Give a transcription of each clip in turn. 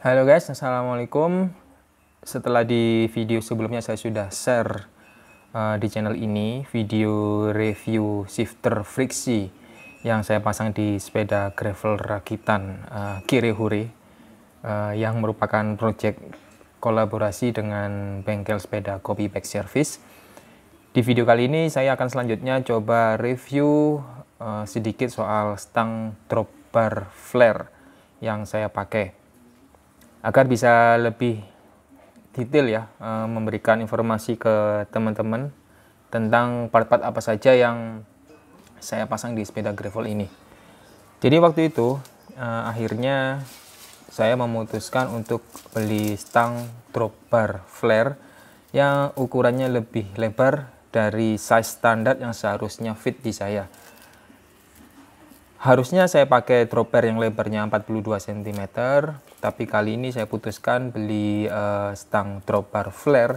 Halo guys, assalamualaikum. Setelah di video sebelumnya saya sudah share di channel ini video review shifter friksi yang saya pasang di sepeda gravel rakitan Kirehure yang merupakan project kolaborasi dengan bengkel sepeda Copy Bag service. Di video kali ini saya akan selanjutnya coba review sedikit soal Stang Dropbar Flare yang saya pakai, agar bisa lebih detail ya memberikan informasi ke teman-teman tentang part-part apa saja yang saya pasang di sepeda gravel ini. Jadi waktu itu akhirnya saya memutuskan untuk beli Stang Dropbar Flare yang ukurannya lebih lebar dari size standar yang seharusnya fit di saya. Harusnya saya pakai dropbar yang lebarnya 42 cm, tapi kali ini saya putuskan beli Stang Dropbar Flare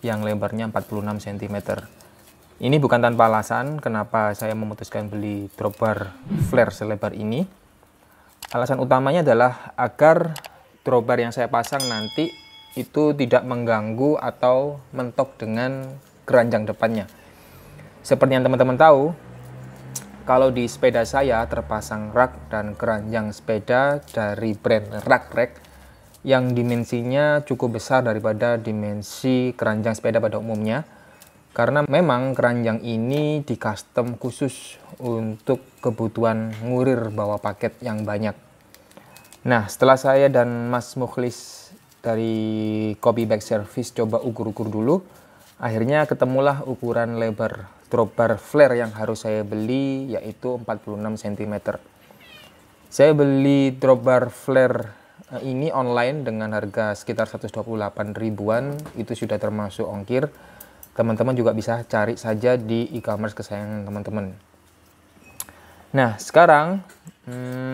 yang lebarnya 46 cm. Ini bukan tanpa alasan kenapa saya memutuskan beli dropbar flare selebar ini. Alasan utamanya adalah agar dropbar yang saya pasang nanti itu tidak mengganggu atau mentok dengan keranjang depannya. Seperti yang teman-teman tahu, kalau di sepeda saya terpasang rak dan keranjang sepeda dari brand Rack Rack yang dimensinya cukup besar daripada dimensi keranjang sepeda pada umumnya, karena memang keranjang ini di custom khusus untuk kebutuhan ngurir bawa paket yang banyak. Nah, setelah saya dan Mas Mukhlis dari Copy Bag service coba ukur-ukur dulu, akhirnya ketemulah ukuran lebar dropbar flare yang harus saya beli, yaitu 46 cm. Saya beli dropbar flare ini online dengan harga sekitar 128 ribuan, itu sudah termasuk ongkir. Teman-teman juga bisa cari saja di e-commerce kesayangan teman-teman. Nah, sekarang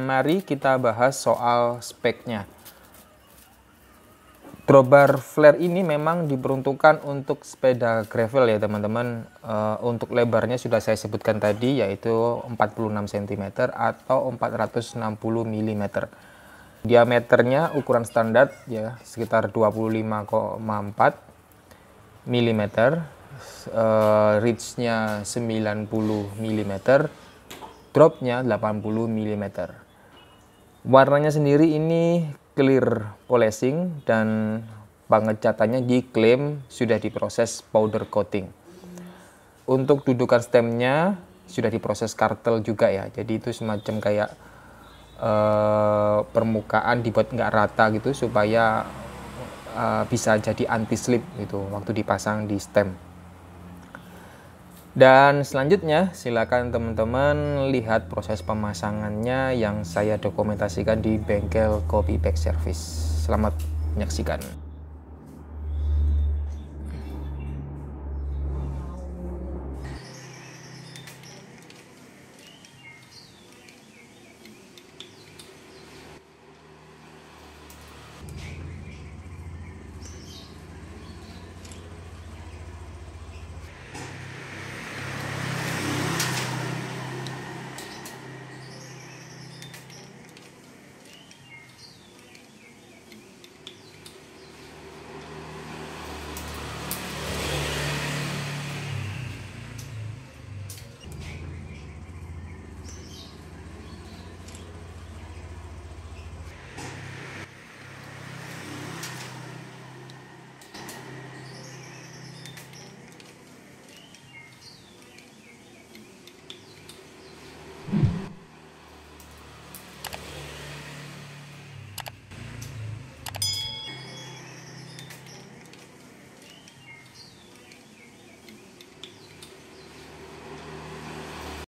mari kita bahas soal speknya. Dropbar flare ini memang diperuntukkan untuk sepeda gravel ya teman-teman. Untuk lebarnya sudah saya sebutkan tadi, yaitu 46 cm atau 460 mm. Diameternya ukuran standar ya sekitar 25,4 mm, reachnya 90 mm, dropnya 80 mm. Warnanya sendiri ini clear polishing dan pengecatannya diklaim sudah diproses powder coating. Untuk dudukan stemnya sudah diproses kartel juga ya, jadi itu semacam kayak permukaan dibuat nggak rata gitu supaya bisa jadi anti slip gitu waktu dipasang di stem. Dan selanjutnya silakan teman-teman lihat proses pemasangannya yang saya dokumentasikan di bengkel Copy Bag service. Selamat menyaksikan.